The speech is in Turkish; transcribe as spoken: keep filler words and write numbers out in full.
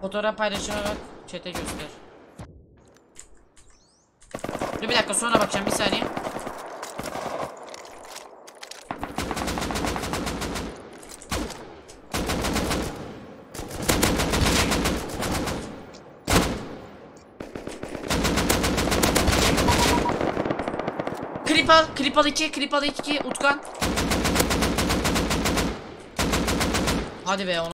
Fotoğraf paylaşımı bak. Chat'e göster. Dur bir dakika, sonra bakacağım, bir saniye. Kripal, Kripal iki, Kripal iki, Utkan. Hadi be onu.